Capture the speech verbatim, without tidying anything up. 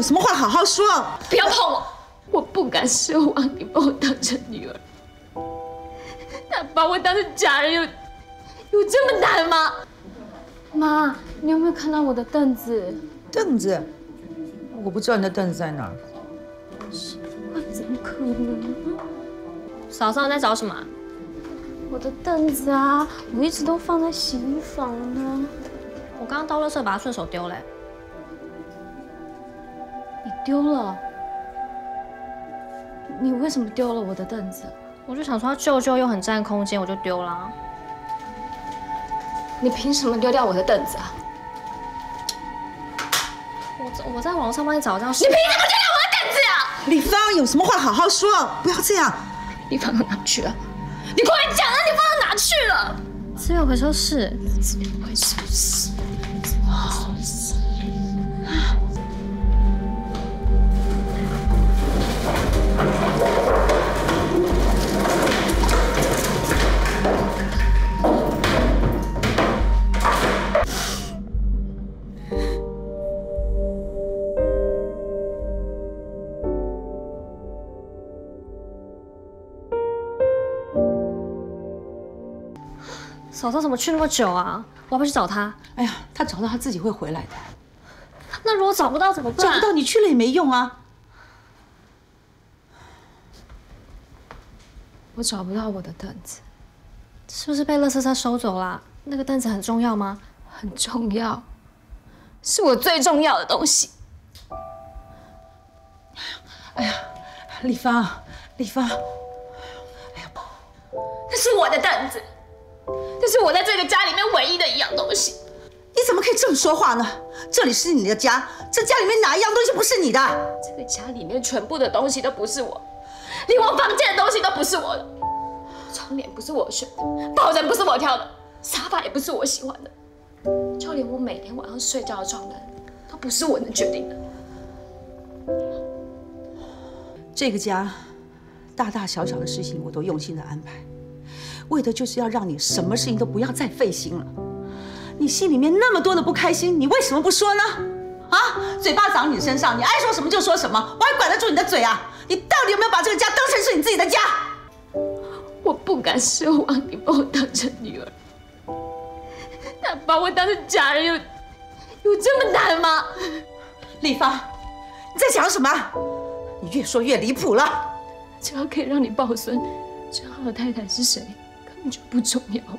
有什么话好好说。不要碰我，我不敢奢望你把我当成女儿，但把我当成家人有有这么难吗？妈，你有没有看到我的凳子？凳子？我不知道你的凳子在哪。怎么可能？嫂嫂在找什么？我的凳子啊，我一直都放在洗衣房呢。我刚刚到垃圾把它顺手丢了。 你丢了？你为什么丢了我的凳子？我就想说它旧旧又很占空间，我就丢了。你凭什么丢掉我的凳子啊？我我在网上帮你找一张。你凭什么丢掉我的凳子啊？李芳，有什么话好好说，不要这样。你放到哪去了？你快讲啊！你放到哪去了？资源回收室。资源回收室。啊！ 嫂嫂怎么去那么久啊？我要不要去找她？哎呀，她找到她自己会回来的。那如果找不到怎么办？找不到你去了也没用啊。我找不到我的凳子，是不是被垃圾车收走了？那个凳子很重要吗？很重要，是我最重要的东西。哎呀，李芳，李芳，哎呀，那是我的凳子。 这是我在这个家里面唯一的一样东西，你怎么可以这么说话呢？这里是你的家，这家里面哪一样东西不是你的？这个家里面全部的东西都不是我，连我房间的东西都不是我的，窗帘不是我选的，抱枕不是我挑的，沙发也不是我喜欢的，就连我每天晚上睡觉的床单都不是我能决定的。这个家，大大小小的事情我都用心的安排。 为的就是要让你什么事情都不要再费心了。你心里面那么多的不开心，你为什么不说呢？啊，嘴巴长你身上，你爱说什么就说什么，我还管得住你的嘴啊？你到底有没有把这个家当成是你自己的家？我不敢奢望你把我当成女儿，但把我当成家人有有这么难吗？丽芳，你在想什么？你越说越离谱了。只要可以让你抱孙，知道我太太是谁。你就不重要了。